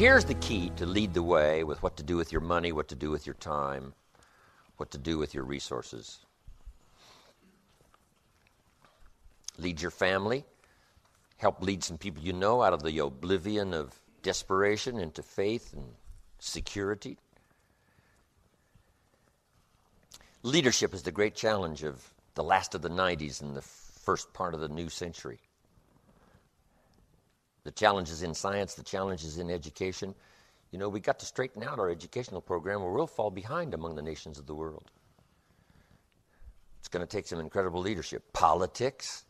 Here's the key to lead the way with what to do with your money, what to do with your time, what to do with your resources. Lead your family. Help lead some people you know out of the oblivion of desperation into faith and security. Leadership is the great challenge of the last of the 90s and the first part of the new century. The challenge is in science, the challenge is in education. You know, we got to straighten out our educational program or we'll fall behind among the nations of the world. It's going to take some incredible leadership. Politics.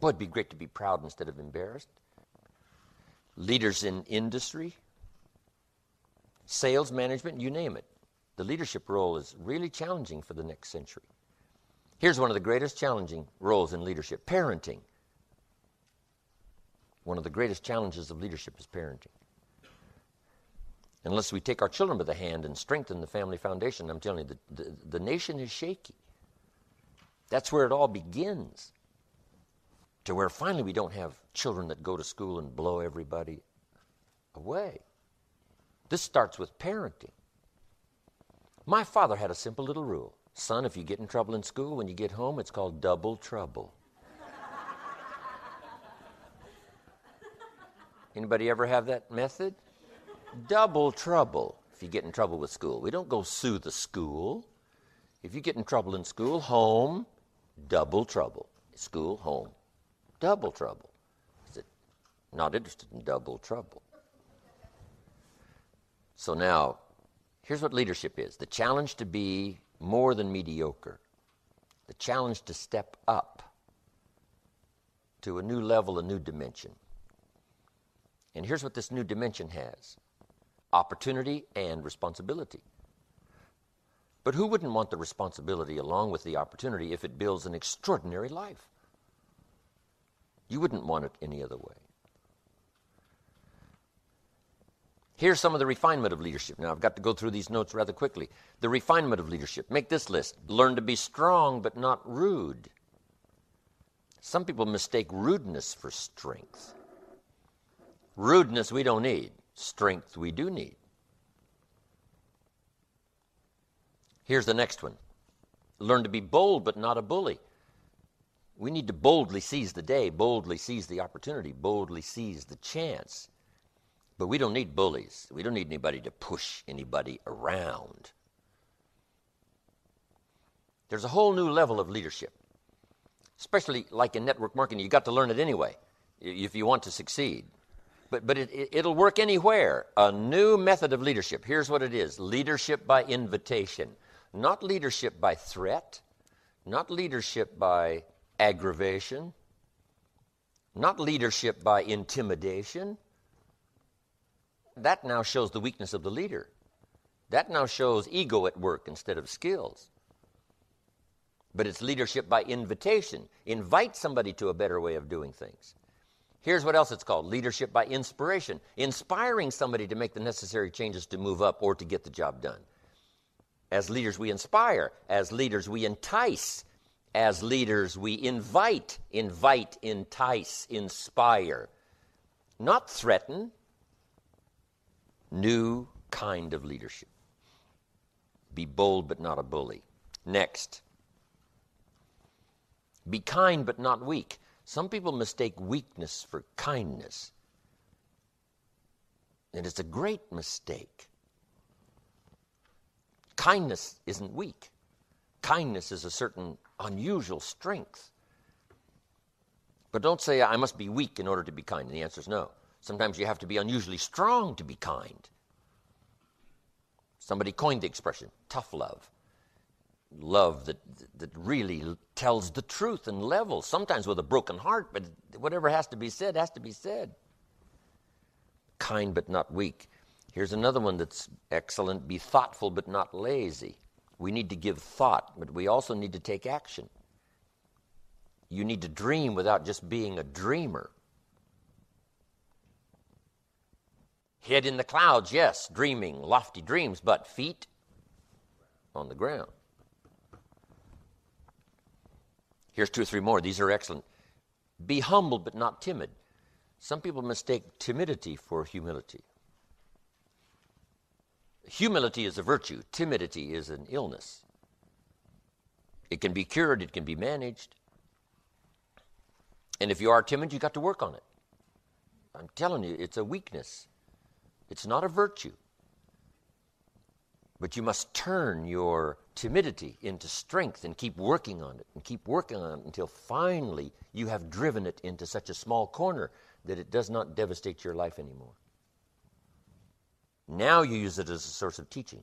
Boy, it'd be great to be proud instead of embarrassed. Leaders in industry, sales management, you name it. The leadership role is really challenging for the next century. Here's one of the greatest challenging roles in leadership, parenting. One of the greatest challenges of leadership is parenting. Unless we take our children by the hand and strengthen the family foundation, I'm telling you, the nation is shaky. That's where it all begins. To where finally we don't have children that go to school and blow everybody away. This starts with parenting. My father had a simple little rule. Son, if you get in trouble in school, when you get home, it's called double trouble. Anybody ever have that method? Double trouble if you get in trouble with school. We don't go sue the school. If you get in trouble in school, home, double trouble. School, home, double trouble. Is it not interested in double trouble? So now, here's what leadership is. The challenge to be more than mediocre. The challenge to step up to a new level, a new dimension. And here's what this new dimension has. Opportunity and responsibility. But who wouldn't want the responsibility along with the opportunity if it builds an extraordinary life? You wouldn't want it any other way. Here's some of the refinement of leadership. Now, I've got to go through these notes rather quickly. The refinement of leadership. Make this list. Learn to be strong but not rude. Some people mistake rudeness for strength. Rudeness we don't need. Strength we do need. Here's the next one. Learn to be bold but not a bully. We need to boldly seize the day, boldly seize the opportunity, boldly seize the chance. But we don't need bullies. We don't need anybody to push anybody around. There's a whole new level of leadership, especially like in network marketing. You got to learn it anyway if you want to succeed. But it'll work anywhere. A new method of leadership. Here's what it is. Leadership by invitation. Not leadership by threat. Not leadership by aggravation. Not leadership by intimidation. That now shows the weakness of the leader. That now shows ego at work instead of skills. But it's leadership by invitation. Invite somebody to a better way of doing things. Here's what else it's called. Leadership by inspiration. Inspiring somebody to make the necessary changes to move up or to get the job done. As leaders, we inspire. As leaders, we entice. As leaders, we invite. Invite, entice, inspire. Not threaten. New kind of leadership. Be bold but not a bully. Next. Be kind but not weak. Some people mistake weakness for kindness. And it's a great mistake. Kindness isn't weak. Kindness is a certain unusual strength. But don't say, I must be weak in order to be kind. And the answer is no. Sometimes you have to be unusually strong to be kind. Somebody coined the expression, tough love. Love that really tells the truth and levels, sometimes with a broken heart, but whatever has to be said has to be said. Kind but not weak. Here's another one that's excellent. Be thoughtful but not lazy. We need to give thought, but we also need to take action. You need to dream without just being a dreamer. Head in the clouds, yes, dreaming lofty dreams, but feet on the ground. Here's two or three more. These are excellent. Be humble but not timid. Some people mistake timidity for humility. Humility is a virtue. Timidity is an illness. It can be cured. It can be managed. And if you are timid, you've got to work on it. I'm telling you, it's a weakness. It's not a virtue. But you must turn your timidity into strength and keep working on it and keep working on it until finally you have driven it into such a small corner that it does not devastate your life anymore. Now you use it as a source of teaching.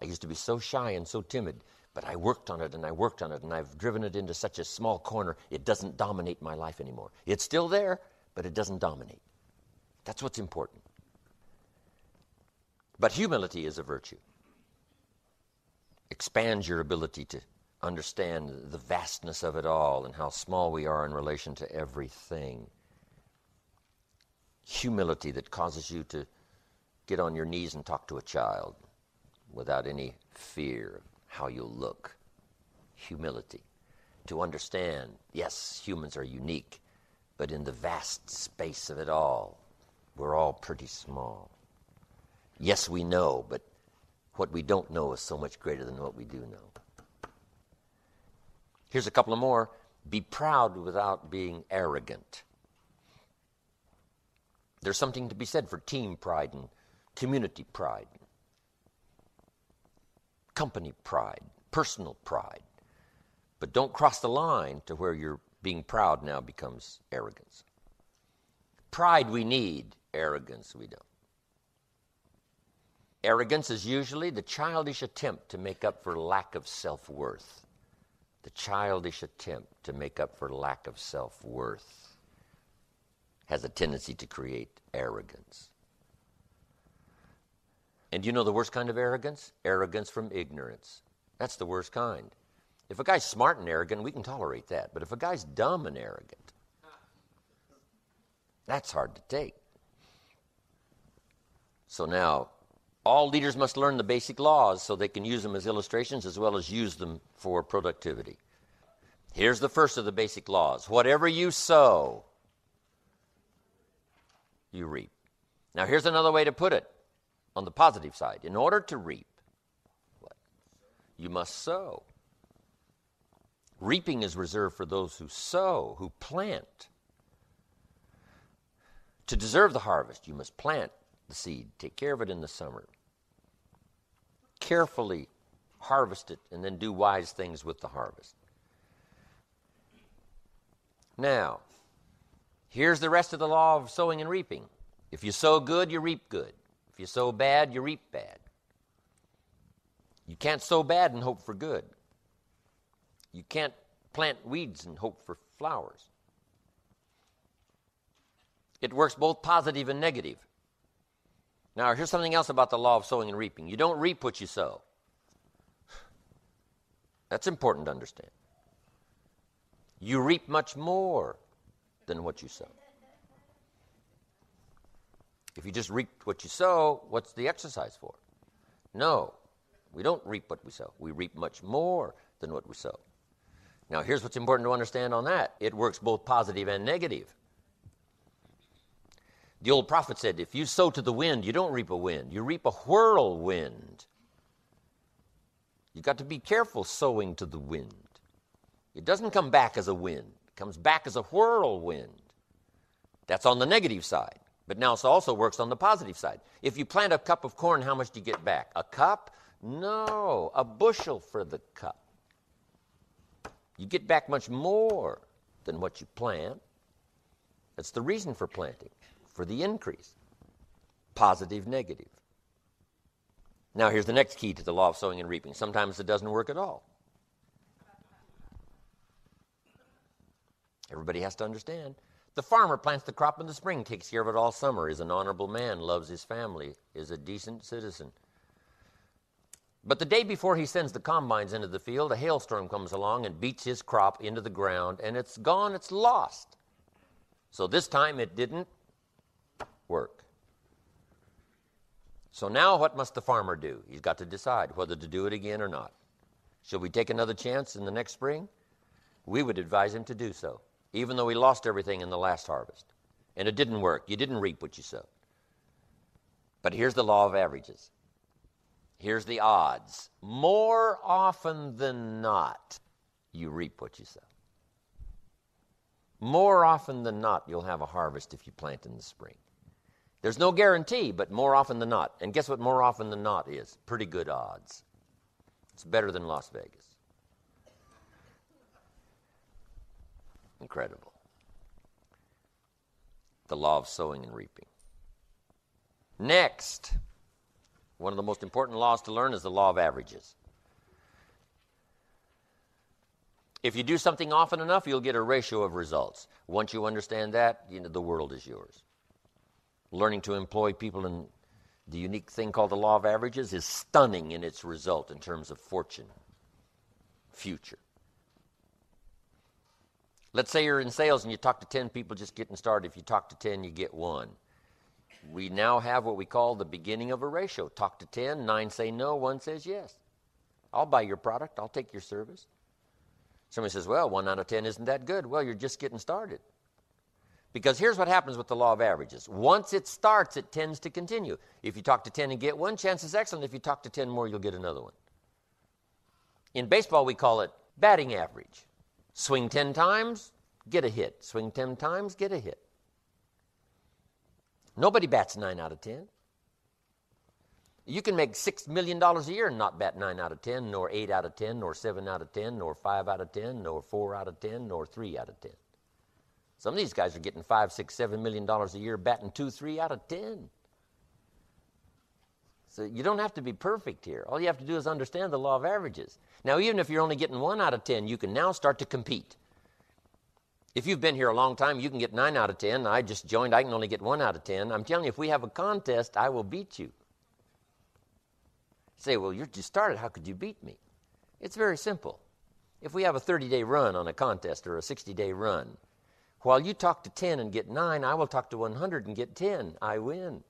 I used to be so shy and so timid, but I worked on it and I worked on it and I've driven it into such a small corner, it doesn't dominate my life anymore. It's still there, but it doesn't dominate. That's what's important. But humility is a virtue. Expands your ability to understand the vastness of it all and how small we are in relation to everything. Humility that causes you to get on your knees and talk to a child without any fear of how you'll look. Humility. To understand, yes, humans are unique, but in the vast space of it all, we're all pretty small. Yes, we know, but what we don't know is so much greater than what we do know. Here's a couple of more. Be proud without being arrogant. There's something to be said for team pride and community pride, company pride, personal pride. But don't cross the line to where you're being proud now becomes arrogance. Pride we need, arrogance we don't. Arrogance is usually the childish attempt to make up for lack of self-worth. The childish attempt to make up for lack of self-worth has a tendency to create arrogance. And you know the worst kind of arrogance? Arrogance from ignorance. That's the worst kind. If a guy's smart and arrogant, we can tolerate that. But if a guy's dumb and arrogant, that's hard to take. So now, all leaders must learn the basic laws so they can use them as illustrations as well as use them for productivity. Here's the first of the basic laws. Whatever you sow, you reap. Now here's another way to put it on the positive side. In order to reap, what? You must sow. Reaping is reserved for those who sow, who plant. To deserve the harvest, you must plant the seed. Take care of it in the summer. Carefully harvest it and then do wise things with the harvest. Now, here's the rest of the law of sowing and reaping. If you sow good, you reap good. If you sow bad, you reap bad. You can't sow bad and hope for good. You can't plant weeds and hope for flowers. It works both positive and negative. Now, here's something else about the law of sowing and reaping. You don't reap what you sow. That's important to understand. You reap much more than what you sow. If you just reap what you sow, what's the exercise for? No, we don't reap what we sow. We reap much more than what we sow. Now, here's what's important to understand on that. It works both positive and negative. The old prophet said, if you sow to the wind, you don't reap a wind. You reap a whirlwind. You've got to be careful sowing to the wind. It doesn't come back as a wind. Comes back as a whirlwind. That's on the negative side. But now it also works on the positive side. If you plant a cup of corn, how much do you get back? A cup? No, a bushel for the cup. You get back much more than what you plant. That's the reason for planting, for the increase. Positive, negative. Now here's the next key to the law of sowing and reaping. Sometimes it doesn't work at all. Everybody has to understand. The farmer plants the crop in the spring, takes care of it all summer, is an honorable man, loves his family, is a decent citizen. But the day before he sends the combines into the field, a hailstorm comes along and beats his crop into the ground, and it's gone, it's lost. So this time it didn't work. So now what must the farmer do? He's got to decide whether to do it again or not. Should we take another chance in the next spring? We would advise him to do so, even though he lost everything in the last harvest. and it didn't work. You didn't reap what you sowed. But here's the law of averages. Here's the odds. More often than not, you reap what you sow. More often than not, you'll have a harvest if you plant in the spring. There's no guarantee, but more often than not. And guess what more often than not is? Pretty good odds. It's better than Las Vegas. Incredible. The law of sowing and reaping. Next, one of the most important laws to learn is the law of averages. If you do something often enough, you'll get a ratio of results. Once you understand that, you know, the world is yours. Learning to employ people in the unique thing called the law of averages is stunning in its result in terms of fortune, future. Let's say you're in sales and you talk to 10 people just getting started. If you talk to 10, you get one. We now have what we call the beginning of a ratio. Talk to 10, 9 say no, 1 says yes. I'll buy your product. I'll take your service. Somebody says, well, 1 out of 10 isn't that good. Well, you're just getting started. Because here's what happens with the law of averages. Once it starts, it tends to continue. If you talk to 10 and get one, chance is excellent. If you talk to 10 more, you'll get another one. In baseball, we call it batting average. Swing 10 times, get a hit. Swing 10 times, get a hit. Nobody bats 9 out of 10. You can make $6 million a year and not bat 9 out of 10, nor 8 out of 10, nor 7 out of 10, nor 5 out of 10, nor 4 out of 10, nor 3 out of 10. Some of these guys are getting $5, $6, $7 million a year batting 2, 3 out of 10. So you don't have to be perfect here. All you have to do is understand the law of averages. Now, even if you're only getting 1 out of 10, you can now start to compete. If you've been here a long time, you can get 9 out of 10. I just joined. I can only get 1 out of 10. I'm telling you, if we have a contest, I will beat you. You say, well, you just started. How could you beat me? It's very simple. If we have a 30-day run on a contest or a 60-day run, while you talk to 10 and get 9, I will talk to 100 and get 10. I win.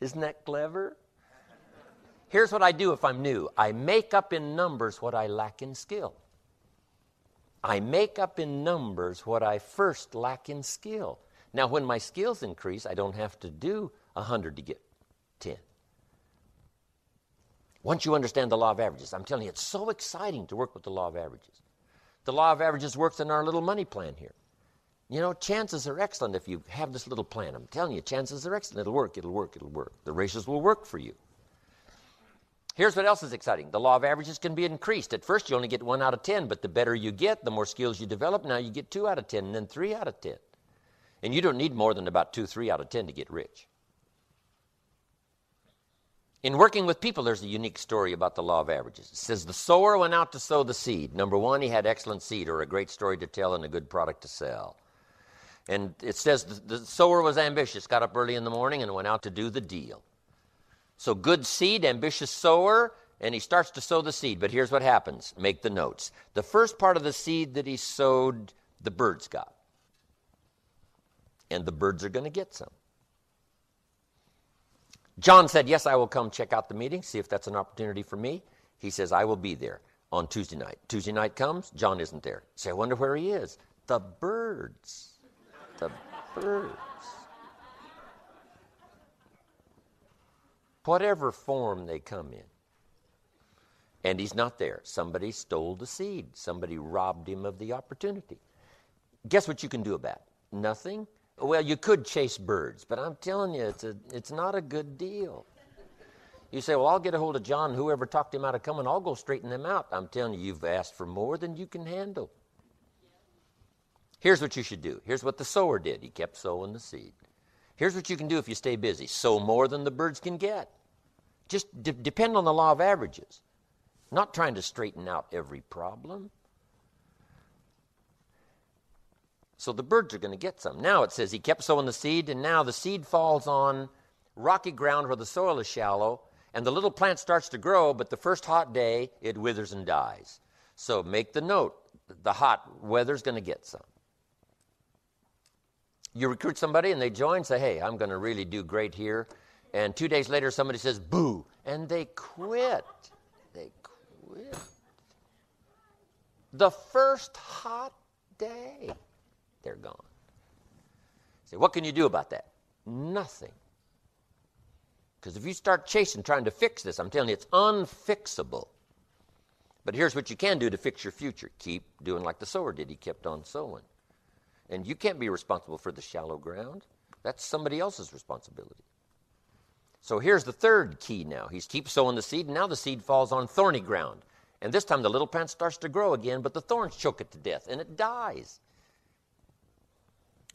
Isn't that clever? Here's what I do if I'm new. I make up in numbers what I lack in skill. I make up in numbers what I first lack in skill. Now, when my skills increase, I don't have to do 100 to get 10. Once you understand the law of averages, I'm telling you, it's so exciting to work with the law of averages. The law of averages works in our little money plan here. You know, chances are excellent if you have this little plan. I'm telling you, chances are excellent. It'll work, it'll work, it'll work. The ratios will work for you. Here's what else is exciting. The law of averages can be increased. At first, you only get 1 out of 10, but the better you get, the more skills you develop. Now you get 2 out of 10, and then 3 out of 10. And you don't need more than about 2, 3 out of 10 to get rich. In working with people, there's a unique story about the law of averages. It says the sower went out to sow the seed. Number 1, he had excellent seed, or a great story to tell and a good product to sell. And it says the sower was ambitious, got up early in the morning and went out to do the deal. So good seed, ambitious sower, and he starts to sow the seed. But here's what happens. Make the notes. The first part of the seed that he sowed, the birds got. And the birds are going to get some. John said, yes, I will come check out the meeting, see if that's an opportunity for me. He says, I will be there on Tuesday night. Tuesday night comes, John isn't there. Say, I wonder where he is. The birds. The birds. Whatever form they come in. And he's not there. Somebody stole the seed. Somebody robbed him of the opportunity. Guess what you can do about it? Nothing? Well, you could chase birds, but I'm telling you, it's not a good deal. You say, well, I'll get a hold of John, whoever talked him out of coming, I'll go straighten them out. I'm telling you, you've asked for more than you can handle. Here's what you should do. Here's what the sower did. He kept sowing the seed. Here's what you can do if you stay busy. Sow more than the birds can get. Just depend on the law of averages. Not trying to straighten out every problem. So the birds are going to get some. Now it says he kept sowing the seed, and now the seed falls on rocky ground where the soil is shallow, and the little plant starts to grow, but the first hot day, it withers and dies. So make the note. The hot weather's going to get some. You recruit somebody and they join, say, hey, I'm going to really do great here. And 2 days later, somebody says, boo. And they quit. They quit. The first hot day. they're gone. Say, what can you do about that? Nothing. Because if you start chasing, trying to fix this, I'm telling you, it's unfixable. But here's what you can do to fix your future. Keep doing like the sower did. He kept on sowing. And you can't be responsible for the shallow ground. That's somebody else's responsibility. So here's the third key now. He's keep sowing the seed, and now the seed falls on thorny ground. And this time the little plant starts to grow again, but the thorns choke it to death, and it dies.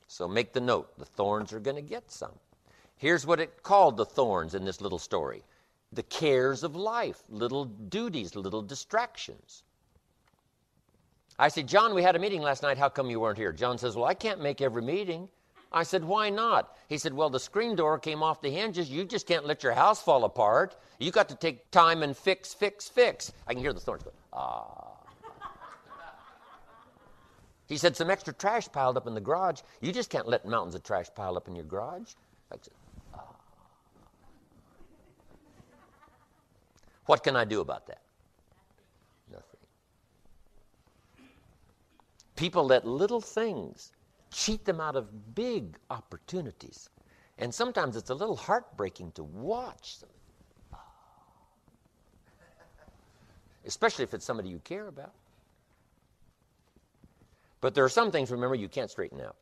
So make the note, the thorns are going to get some. Here's what it called the thorns in this little story. The cares of life, little duties, little distractions. I said, John, we had a meeting last night. How come you weren't here? John says, well, I can't make every meeting. I said, why not? He said, well, the screen door came off the hinges. You just can't let your house fall apart. You got to take time and fix. I can hear the thorns go, ah. He said, some extra trash piled up in the garage. You just can't let mountains of trash pile up in your garage. I said, ah. What can I do about that? Nothing. People let little things cheat them out of big opportunities. And sometimes it's a little heartbreaking to watch them. Oh. Especially if it's somebody you care about. But there are some things, remember, you can't straighten out.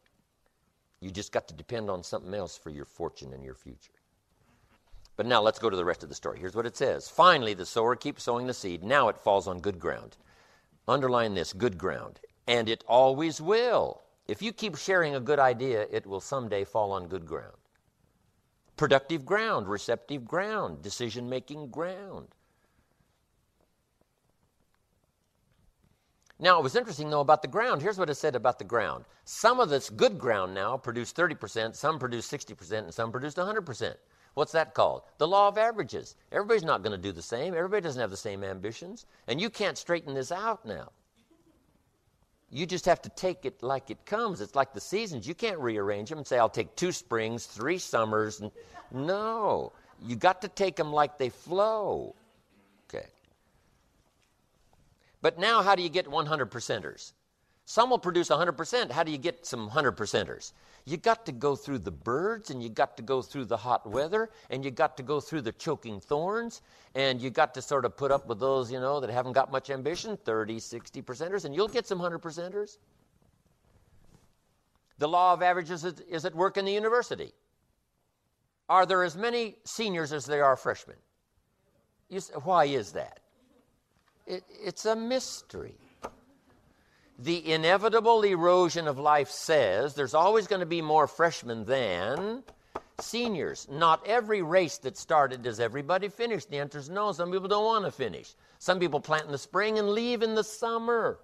You just got to depend on something else for your fortune and your future. But now let's go to the rest of the story. Here's what it says. Finally, the sower keeps sowing the seed. Now it falls on good ground. Underline this, good ground. And it always will. If you keep sharing a good idea, it will someday fall on good ground. Productive ground, receptive ground, decision-making ground. Now, it was interesting, though, about the ground. Here's what it said about the ground. Some of this good ground now produced 30%, some produced 60%, and some produced 100%. What's that called? The law of averages. Everybody's not going to do the same. Everybody doesn't have the same ambitions. And you can't straighten this out now. You just have to take it like it comes. It's like the seasons. You can't rearrange them and say, I'll take 2 springs, 3 summers. And no, you got to take them like they flow. Okay. But now how do you get 100%ers? Some will produce 100%. How do you get some 100%ers? You got to go through the birds, and you got to go through the hot weather, and you got to go through the choking thorns, and you got to sort of put up with those, you know, that haven't got much ambition, 30, 60%ers, and you'll get some 100%ers. The law of averages is at work in the university. Are there as many seniors as there are freshmen? You say, why is that? It's a mystery. The inevitable erosion of life says there's always going to be more freshmen than seniors. Not every race that started does everybody finish. The answer is no. Some people don't want to finish. Some people plant in the spring and leave in the summer.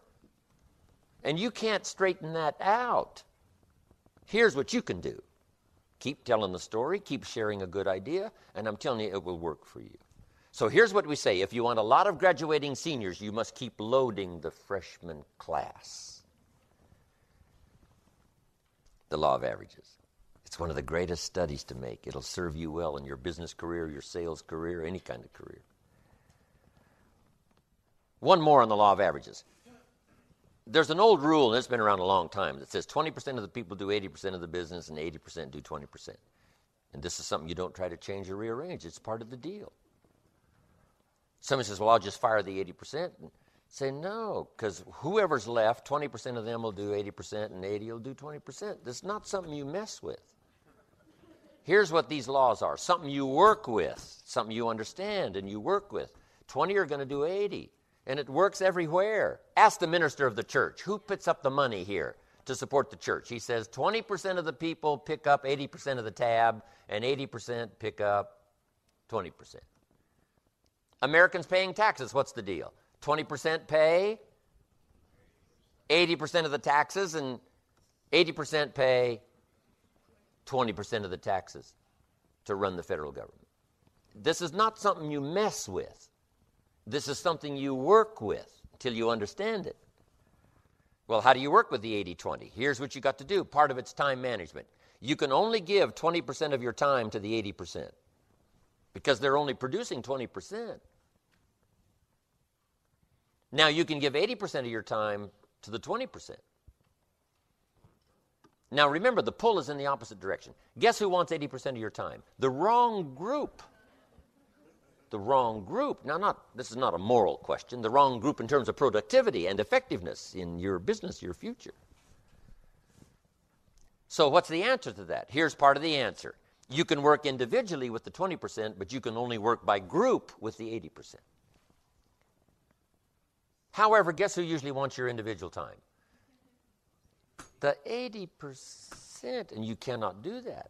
And you can't straighten that out. Here's what you can do. Keep telling the story. Keep sharing a good idea. And I'm telling you, it will work for you. So here's what we say. If you want a lot of graduating seniors, you must keep loading the freshman class. The law of averages. It's one of the greatest studies to make. It'll serve you well in your business career, your sales career, any kind of career. One more on the law of averages. There's an old rule, and it's been around a long time, that says 20% of the people do 80% of the business and 80% do 20%. And this is something you don't try to change or rearrange. It's part of the deal. Somebody says, well, I'll just fire the 80%. And say, no, because whoever's left, 20% of them will do 80% and 80 will do 20%. That's not something you mess with. Here's what these laws are. Something you work with, something you understand and you work with. 20 are going to do 80, and it works everywhere. Ask the minister of the church, who puts up the money here to support the church? He says 20% of the people pick up 80% of the tab, and 80% pick up 20%. Americans paying taxes, what's the deal? 20% pay 80% of the taxes, and 80% pay 20% of the taxes to run the federal government. This is not something you mess with. This is something you work with until you understand it. Well, how do you work with the 80-20? Here's what you got to do. Part of it's time management. You can only give 20% of your time to the 80%. Because they're only producing 20%. Now you can give 80% of your time to the 20%. Now remember, the pull is in the opposite direction. Guess who wants 80% of your time? The wrong group. The wrong group. Now, this is not a moral question. The wrong group in terms of productivity and effectiveness in your business, your future. So what's the answer to that? Here's part of the answer. You can work individually with the 20%, but you can only work by group with the 80%. However, guess who usually wants your individual time? The 80%, and you cannot do that.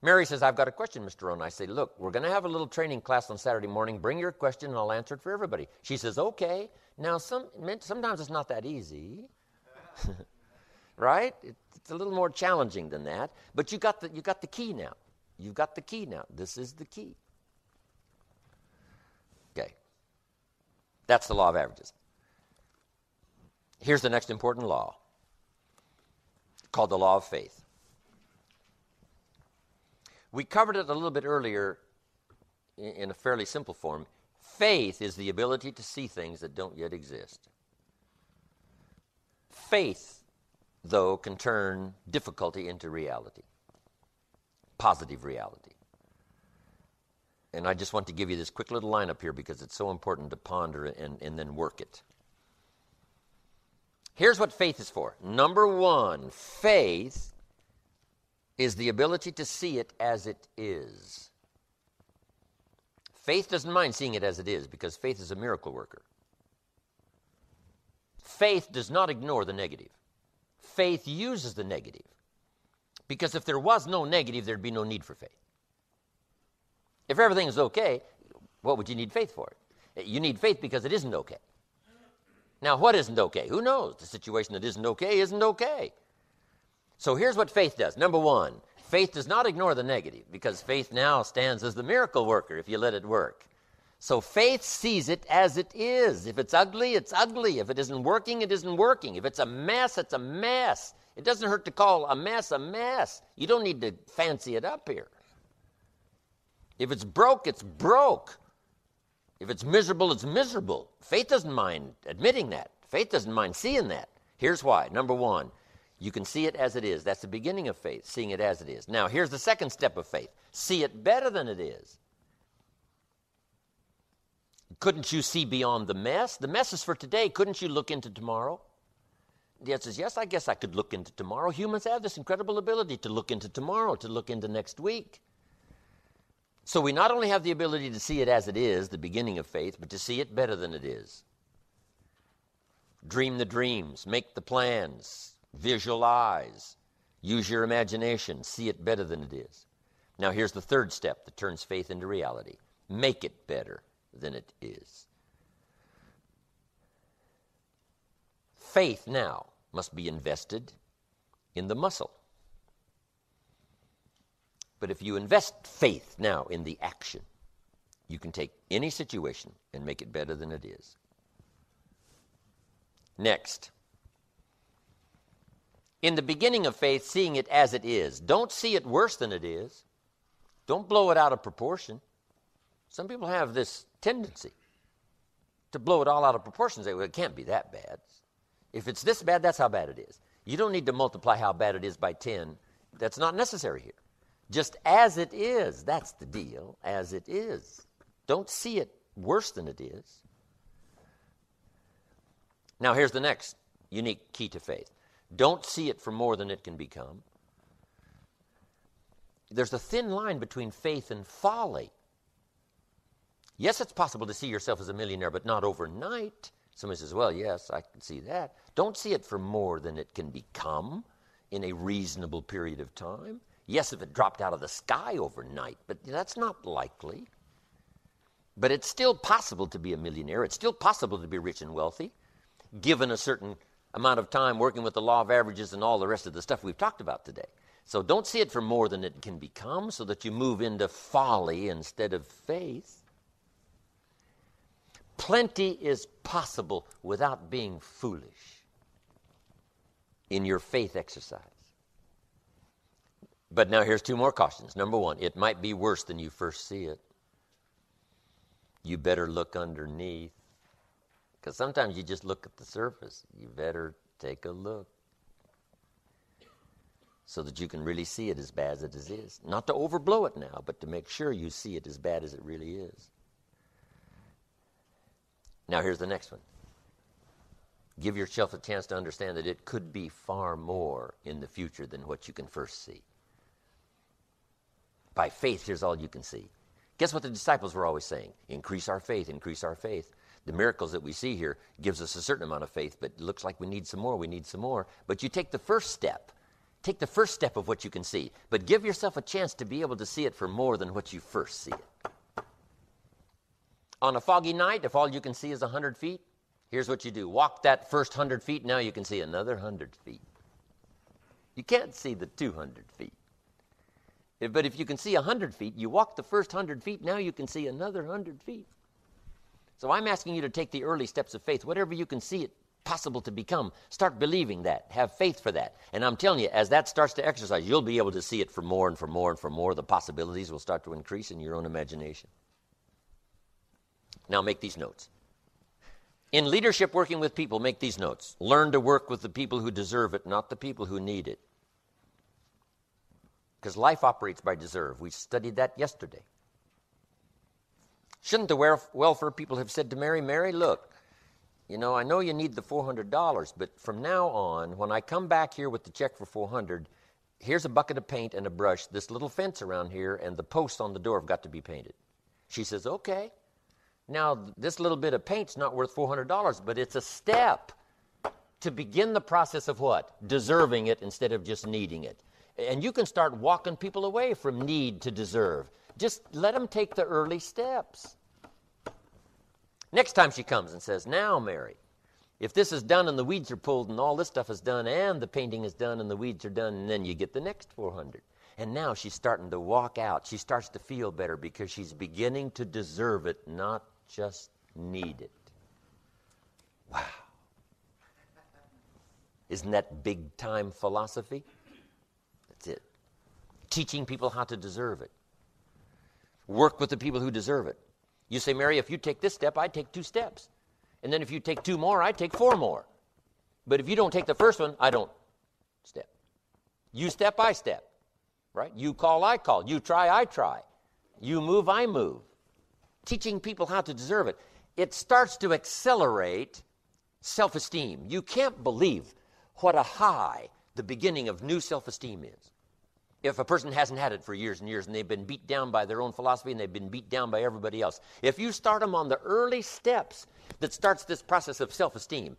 Mary says, I've got a question, Mr. Rohn. I say, look, we're going to have a little training class on Saturday morning. Bring your question, and I'll answer it for everybody. She says, okay. Now, sometimes it's not that easy, right? It's a little more challenging than that. But you got the key now. You've got the key now. This is the key. Okay. That's the law of averages. Here's the next important law, called the law of faith. We covered it a little bit earlier in a fairly simple form. Faith is the ability to see things that don't yet exist. Faith, though, can turn difficulty into reality, positive reality. And I just want to give you this quick little lineup here because it's so important to ponder and then work it. Here's what faith is for. Number one, faith is the ability to see it as it is. Faith doesn't mind seeing it as it is because faith is a miracle worker. Faith does not ignore the negative. Faith uses the negative because if there was no negative, there'd be no need for faith. If everything is okay, what would you need faith for? You need faith because it isn't okay. Now, what isn't okay? Who knows? The situation that isn't okay isn't okay. So here's what faith does. Number one, faith does not ignore the negative because faith now stands as the miracle worker if you let it work. So faith sees it as it is. If it's ugly, it's ugly. If it isn't working, it isn't working. If it's a mess, it's a mess. It doesn't hurt to call a mess a mess. You don't need to fancy it up here. If it's broke, it's broke. If it's miserable, it's miserable. Faith doesn't mind admitting that. Faith doesn't mind seeing that. Here's why. Number one, you can see it as it is. That's the beginning of faith, seeing it as it is. Now, here's the second step of faith. See it better than it is. Couldn't you see beyond the mess? The mess is for today. Couldn't you look into tomorrow? The answer is yes, I guess I could look into tomorrow. Humans have this incredible ability to look into tomorrow, to look into next week. So we not only have the ability to see it as it is, the beginning of faith, but to see it better than it is. Dream the dreams, make the plans, visualize, use your imagination, see it better than it is. Now here's the third step that turns faith into reality. Make it better than it is. Faith now must be invested in the muscle. But if you invest faith now in the action, you can take any situation and make it better than it is. Next. In the beginning of faith, seeing it as it is. Don't see it worse than it is. Don't blow it out of proportion. Some people have this tendency to blow it all out of proportion and say, well, it can't be that bad. If it's this bad, that's how bad it is. You don't need to multiply how bad it is by 10. That's not necessary here. Just as it is, that's the deal, as it is. Don't see it worse than it is. Now here's the next unique key to faith. Don't see it for more than it can become. There's a thin line between faith and folly. Yes, it's possible to see yourself as a millionaire, but not overnight. Somebody says, well, yes, I can see that. Don't see it for more than it can become in a reasonable period of time. Yes, if it dropped out of the sky overnight, but that's not likely. But it's still possible to be a millionaire. It's still possible to be rich and wealthy, given a certain amount of time working with the law of averages and all the rest of the stuff we've talked about today. So don't see it for more than it can become so that you move into folly instead of faith. Plenty is possible without being foolish in your faith exercise. But now here's two more cautions. Number one, it might be worse than you first see it. You better look underneath. Because sometimes you just look at the surface. You better take a look. so that you can really see it as bad as it is. Not to overblow it now, but to make sure you see it as bad as it really is. Now here's the next one. Give yourself a chance to understand that it could be far more in the future than what you can first see. By faith, here's all you can see. Guess what the disciples were always saying? Increase our faith, increase our faith. The miracles that we see here gives us a certain amount of faith, but it looks like we need some more, But you take the first step. Take the first step of what you can see, but give yourself a chance to be able to see it for more than what you first see it. On a foggy night, if all you can see is 100 feet, here's what you do. Walk that first 100 feet, now you can see another 100 feet. You can't see the 200 feet. But if you can see 100 feet, you walk the first 100 feet, now you can see another 100 feet. So I'm asking you to take the early steps of faith. Whatever you can see it possible to become, start believing that. Have faith for that. And I'm telling you, as that starts to exercise, you'll be able to see it for more and for more and for more. The possibilities will start to increase in your own imagination. Now make these notes. In leadership working with people, make these notes. Learn to work with the people who deserve it, not the people who need it. Because life operates by deserve. We studied that yesterday. Shouldn't the welfare people have said to Mary, Mary, look, you know, I know you need the $400, but from now on, when I come back here with the check for $400, here's a bucket of paint and a brush, this little fence around here, and the posts on the door have got to be painted. She says, okay. Now, this little bit of paint's not worth $400, but it's a step to begin the process of what? Deserving it instead of just needing it. And you can start walking people away from need to deserve. Just let them take the early steps. Next time she comes and says, now, Mary, if this is done and the weeds are pulled and all this stuff is done and the painting is done and the weeds are done, and then you get the next 400. And now she's starting to walk out. She starts to feel better because she's beginning to deserve it, not just need it. Wow. Isn't that big-time philosophy? That's it. Teaching people how to deserve it. Work with the people who deserve it. You say, Mary, if you take this step, I take 2 steps. And then if you take 2 more, I take 4 more. But if you don't take the first one, I don't step. You step, I step. Right? You call, I call. You try, I try. You move, I move. Teaching people how to deserve it. It starts to accelerate self-esteem. You can't believe what a high the beginning of new self-esteem is. If a person hasn't had it for years and years and they've been beat down by their own philosophy and they've been beat down by everybody else. If you start them on the early steps that starts this process of self-esteem,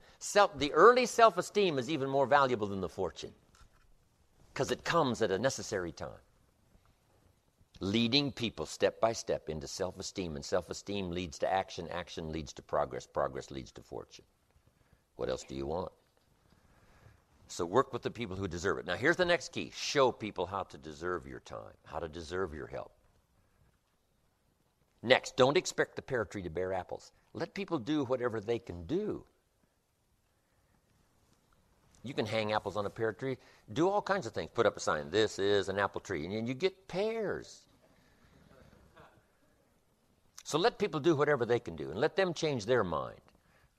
the early self-esteem is even more valuable than the fortune because it comes at a necessary time. Leading people step by step into self-esteem, and self-esteem leads to action, action leads to progress, progress leads to fortune. What else do you want? So work with the people who deserve it. Now, here's the next key. Show people how to deserve your time, how to deserve your help. Next, don't expect the pear tree to bear apples. Let people do whatever they can do. You can hang apples on a pear tree, do all kinds of things. Put up a sign, this is an apple tree, and you get pears. So let people do whatever they can do, and let them change their mind.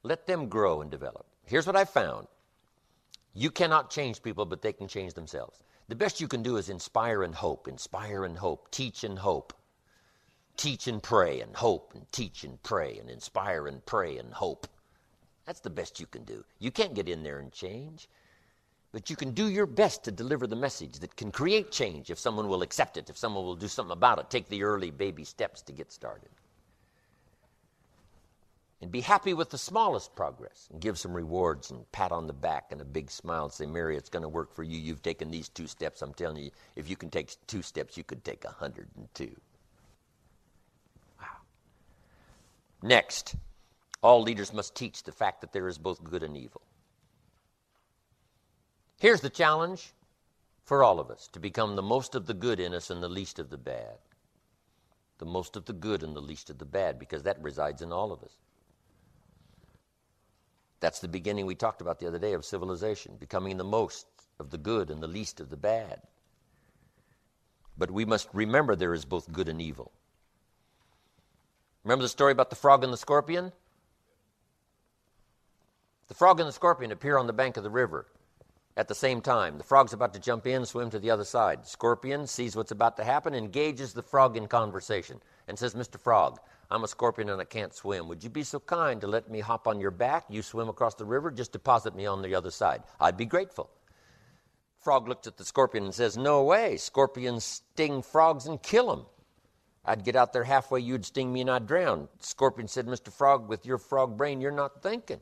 Let them grow and develop. Here's what I found. You cannot change people, but they can change themselves. The best you can do is inspire and hope, teach and pray and hope, and teach and pray and inspire and pray and hope. That's the best you can do. You can't get in there and change, but you can do your best to deliver the message that can create change if someone will accept it, if someone will do something about it. Take the early baby steps to get started. And be happy with the smallest progress and give some rewards and pat on the back and a big smile and say, Mary, it's going to work for you. You've taken these 2 steps. I'm telling you, if you can take 2 steps, you could take 102. Wow. Next, all leaders must teach the fact that there is both good and evil. Here's the challenge for all of us, to become the most of the good in us and the least of the bad. The most of the good and the least of the bad, because that resides in all of us. That's the beginning we talked about the other day of civilization, becoming the most of the good and the least of the bad. But we must remember there is both good and evil. Remember the story about the frog and the scorpion? The frog and the scorpion appear on the bank of the river. at the same time. The frog's about to jump in, swim to the other side. Scorpion sees what's about to happen, engages the frog in conversation, and says, Mr. Frog, I'm a scorpion and I can't swim. Would you be so kind to let me hop on your back? You swim across the river, just deposit me on the other side. I'd be grateful. Frog looks at the scorpion and says, no way. Scorpions sting frogs and kill them. I'd get out there halfway, you'd sting me and I'd drown. Scorpion said, Mr. Frog, with your frog brain, you're not thinking.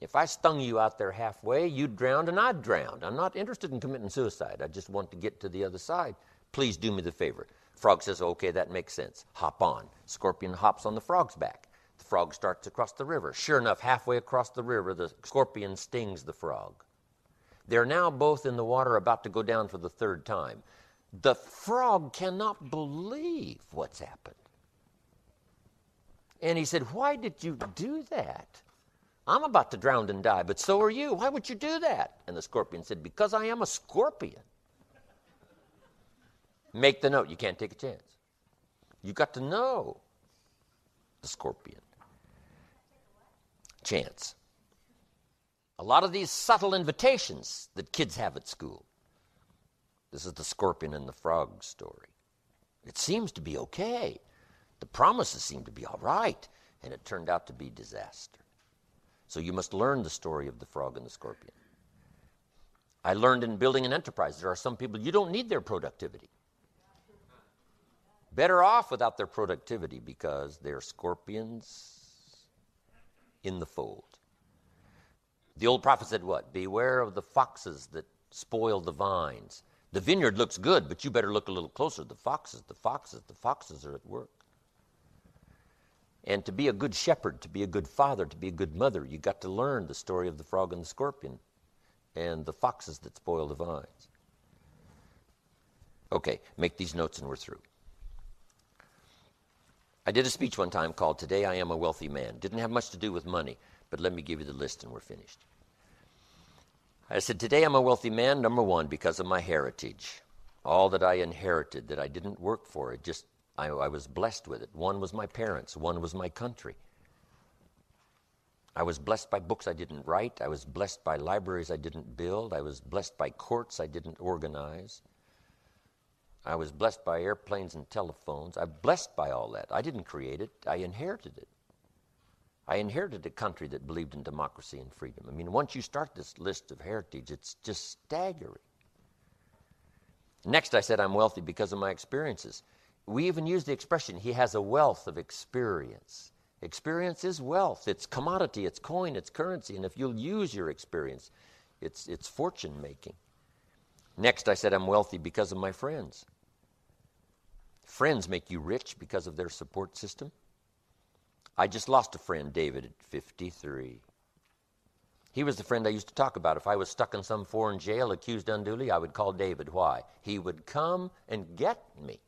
If I stung you out there halfway, you'd drown and I'd drown. I'm not interested in committing suicide. I just want to get to the other side. Please do me the favor. Frog says, okay, that makes sense. Hop on. Scorpion hops on the frog's back. The frog starts across the river. Sure enough, halfway across the river, the scorpion stings the frog. They're now both in the water about to go down for the third time. The frog cannot believe what's happened. And he said, why did you do that? I'm about to drown and die, but so are you. Why would you do that? And the scorpion said, because I am a scorpion. Make the note. You can't take a chance. You got to know the scorpion. Chance. A lot of these subtle invitations that kids have at school. This is the scorpion and the frog story. It seems to be okay. The promises seem to be all right, and it turned out to be disaster. So you must learn the story of the frog and the scorpion. I learned in building an enterprise, there are some people, you don't need their productivity. Better off without their productivity because they're scorpions in the fold. The old prophet said what? Beware of the foxes that spoil the vines. The vineyard looks good, but you better look a little closer. The foxes are at work. And to be a good shepherd, to be a good father, to be a good mother, you got to learn the story of the frog and the scorpion and the foxes that spoil the vines. Okay, make these notes and we're through. I did a speech one time called Today I Am a Wealthy Man. Didn't have much to do with money, but let me give you the list and we're finished. I said, today I'm a wealthy man, number one, because of my heritage. All that I inherited that I didn't work for, it just I was blessed with it. One was my parents. One was my country. I was blessed by books I didn't write. I was blessed by libraries I didn't build. I was blessed by courts I didn't organize. I was blessed by airplanes and telephones. I'm blessed by all that. I didn't create it. I inherited it. I inherited a country that believed in democracy and freedom. I mean, once you start this list of heritage, it's just staggering. Next, I said I'm wealthy because of my experiences. We even use the expression, he has a wealth of experience. Experience is wealth. It's commodity, it's coin, it's currency. And if you'll use your experience, it's fortune making. Next, I said I'm wealthy because of my friends. Friends make you rich because of their support system. I just lost a friend, David, at 53. He was the friend I used to talk about. If I was stuck in some foreign jail, accused unduly, I would call David. Why? He would come and get me.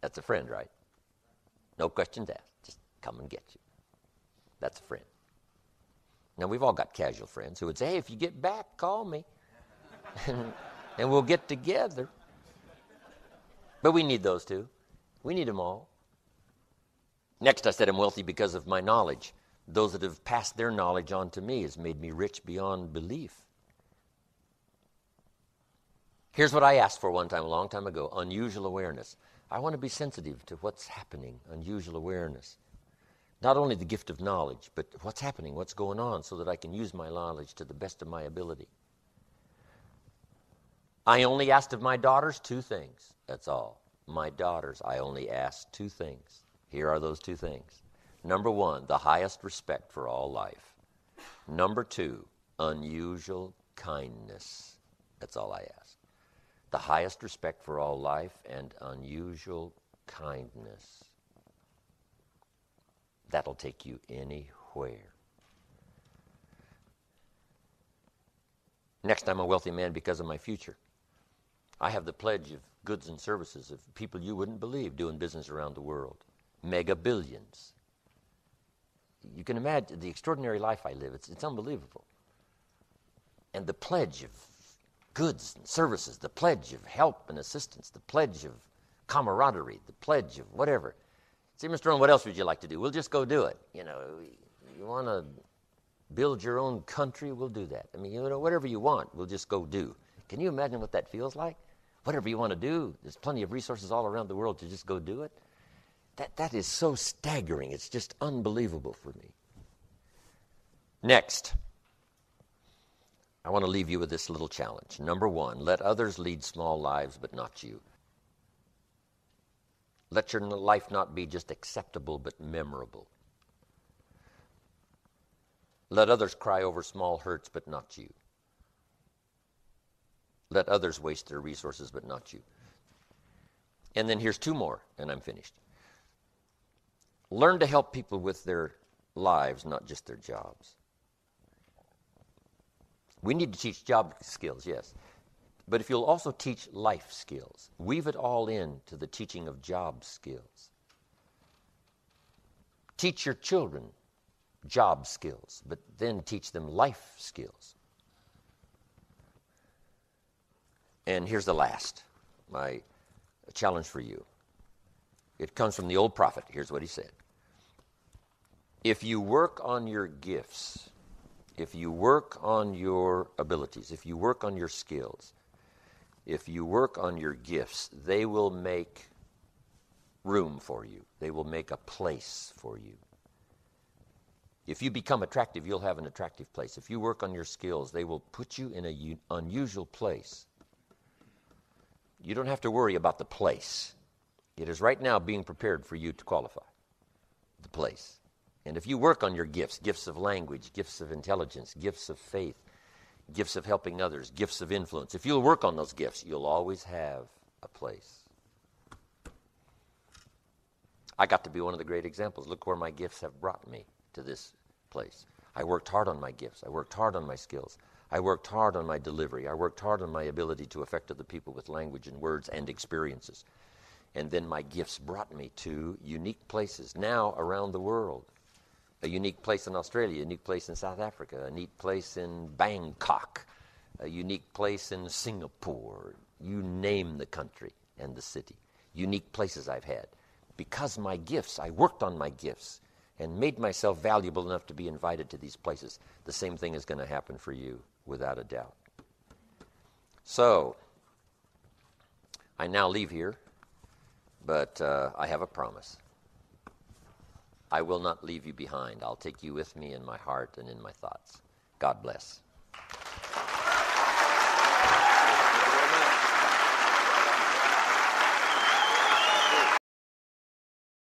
That's a friend, right? No questions asked. Just come and get you. That's a friend. Now, we've all got casual friends who would say, hey, if you get back, call me, and we'll get together. But we need those two. We need them all. Next, I said I'm wealthy because of my knowledge. Those that have passed their knowledge on to me has made me rich beyond belief. Here's what I asked for one time, a long time ago, unusual awareness. I want to be sensitive to what's happening, unusual awareness. Not only the gift of knowledge, but what's happening, what's going on, so that I can use my knowledge to the best of my ability. I only asked of my daughters two things. That's all. My daughters, I only asked two things. Here are those two things. Number one, the highest respect for all life. Number two, unusual kindness. That's all I asked. The highest respect for all life and unusual kindness. That'll take you anywhere. Next, I'm a wealthy man because of my future. I have the pledge of goods and services of people you wouldn't believe doing business around the world. Mega billions. You can imagine the extraordinary life I live. It's unbelievable. And the pledge of goods and services, the pledge of help and assistance, the pledge of camaraderie, the pledge of whatever. See, Mr. Owen, what else would you like to do? We'll just go do it. You know, you want to build your own country, we'll do that. I mean, you know, whatever you want, we'll just go do. Can you imagine what that feels like? Whatever you want to do, there's plenty of resources all around the world to just go do it. That is so staggering. It's just unbelievable for me. Next, I want to leave you with this little challenge. Number one, let others lead small lives, but not you. Let your life not be just acceptable, but memorable. Let others cry over small hurts, but not you. Let others waste their resources, but not you. And then here's two more, and I'm finished. Learn to help people with their lives, not just their jobs. We need to teach job skills, yes. But if you'll also teach life skills, weave it all in to the teaching of job skills. Teach your children job skills, but then teach them life skills. And here's the last, my challenge for you. It comes from the old prophet. Here's what he said. If you work on your gifts, if you work on your abilities, if you work on your skills, if you work on your gifts, they will make room for you. They will make a place for you. If you become attractive, you'll have an attractive place. If you work on your skills, they will put you in an unusual place. You don't have to worry about the place. It is right now being prepared for you to qualify the place. And if you work on your gifts, gifts of language, gifts of intelligence, gifts of faith, gifts of helping others, gifts of influence, if you'll work on those gifts, you'll always have a place. I got to be one of the great examples. Look where my gifts have brought me to this place. I worked hard on my gifts. I worked hard on my skills. I worked hard on my delivery. I worked hard on my ability to affect other people with language and words and experiences. And then my gifts brought me to unique places now around the world. A unique place in Australia, a unique place in South Africa, a unique place in Bangkok, a unique place in Singapore. You name the country and the city. Unique places I've had. Because my gifts, I worked on my gifts and made myself valuable enough to be invited to these places. The same thing is going to happen for you, without a doubt. So, I now leave here, but I have a promise. I will not leave you behind. I'll take you with me in my heart and in my thoughts. God bless.